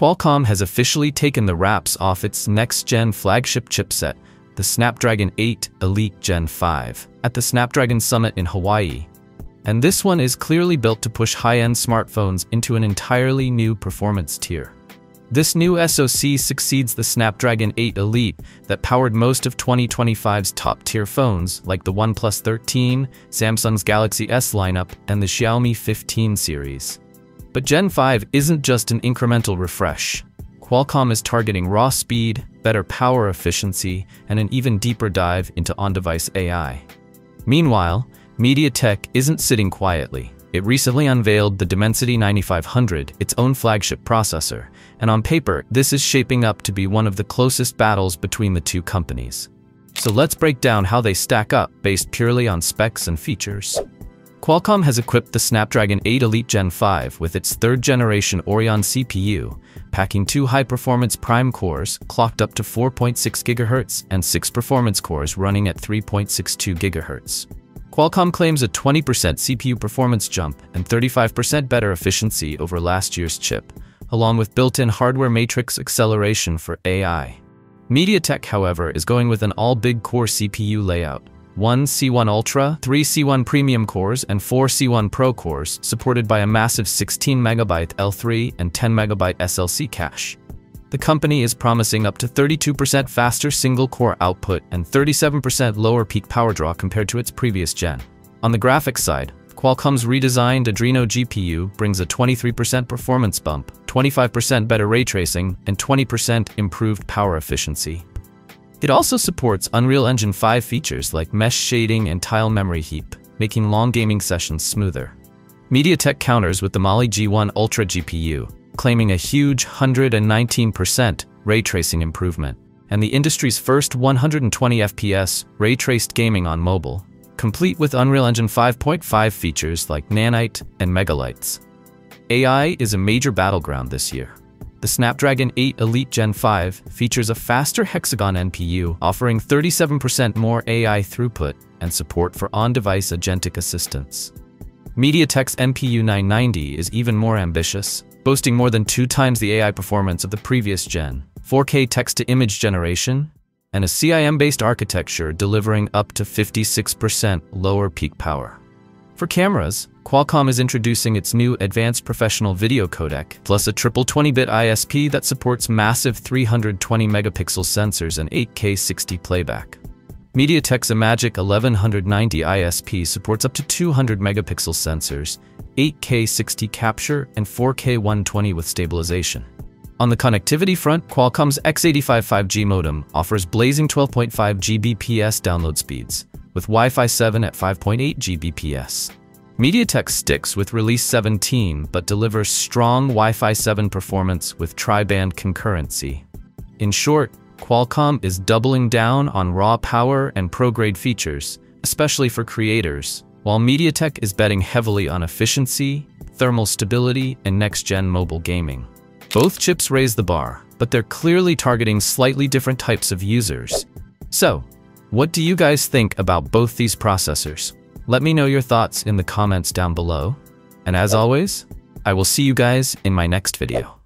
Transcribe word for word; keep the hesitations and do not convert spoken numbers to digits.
Qualcomm has officially taken the wraps off its next-gen flagship chipset, the Snapdragon eight Elite Gen five, at the Snapdragon Summit in Hawaii. And this one is clearly built to push high-end smartphones into an entirely new performance tier. This new SoC succeeds the Snapdragon eight Elite that powered most of twenty twenty-five's top-tier phones like the OnePlus thirteen, Samsung's Galaxy S lineup, and the Xiaomi fifteen series. But Gen five isn't just an incremental refresh. Qualcomm is targeting raw speed, better power efficiency, and an even deeper dive into on-device A I. Meanwhile, MediaTek isn't sitting quietly. It recently unveiled the Dimensity ninety-five hundred, its own flagship processor, and on paper, this is shaping up to be one of the closest battles between the two companies. So let's break down how they stack up based purely on specs and features. Qualcomm has equipped the Snapdragon eight Elite Gen five with its third-generation Orion C P U, packing two high-performance prime cores clocked up to four point six gigahertz and six performance cores running at three point six two gigahertz. Qualcomm claims a twenty percent C P U performance jump and thirty-five percent better efficiency over last year's chip, along with built-in hardware matrix acceleration for A I. MediaTek, however, is going with an all-big-core C P U layout, one C one Ultra, three C one Premium cores, and four C one Pro cores, supported by a massive sixteen megabyte L three and ten megabyte S L C cache. The company is promising up to thirty-two percent faster single-core output and thirty-seven percent lower peak power draw compared to its previous gen. On the graphics side, Qualcomm's redesigned Adreno G P U brings a twenty-three percent performance bump, twenty-five percent better ray tracing, and twenty percent improved power efficiency. It also supports Unreal Engine five features like mesh shading and tile memory heap, making long gaming sessions smoother. MediaTek counters with the Mali G one Ultra G P U, claiming a huge one hundred nineteen percent ray tracing improvement, and the industry's first one hundred twenty F P S ray-traced gaming on mobile, complete with Unreal Engine five point five features like Nanite and Megalites. A I is a major battleground this year. The Snapdragon eight Elite Gen five features a faster Hexagon N P U, offering thirty-seven percent more A I throughput and support for on-device agentic assistance. MediaTek's M P U nine ninety is even more ambitious, boasting more than two times the A I performance of the previous gen, four K text-to-image generation, and a C I M-based architecture delivering up to fifty-six percent lower peak power. For cameras, Qualcomm is introducing its new advanced professional video codec, plus a triple twenty-bit I S P that supports massive three hundred twenty megapixel sensors and eight K sixty playback. MediaTek's Imagic eleven ninety I S P supports up to two hundred megapixel sensors, eight K sixty capture, and four K one twenty with stabilization. On the connectivity front, Qualcomm's X eighty-five five G modem offers blazing twelve point five gigabits per second download speeds, with Wi-Fi seven at five point eight gigabits per second. MediaTek sticks with Release seventeen but delivers strong Wi-Fi seven performance with tri-band concurrency. In short, Qualcomm is doubling down on raw power and pro-grade features, especially for creators, while MediaTek is betting heavily on efficiency, thermal stability, and next-gen mobile gaming. Both chips raise the bar, but they're clearly targeting slightly different types of users. So, what do you guys think about both these processors? Let me know your thoughts in the comments down below. And as always, I will see you guys in my next video.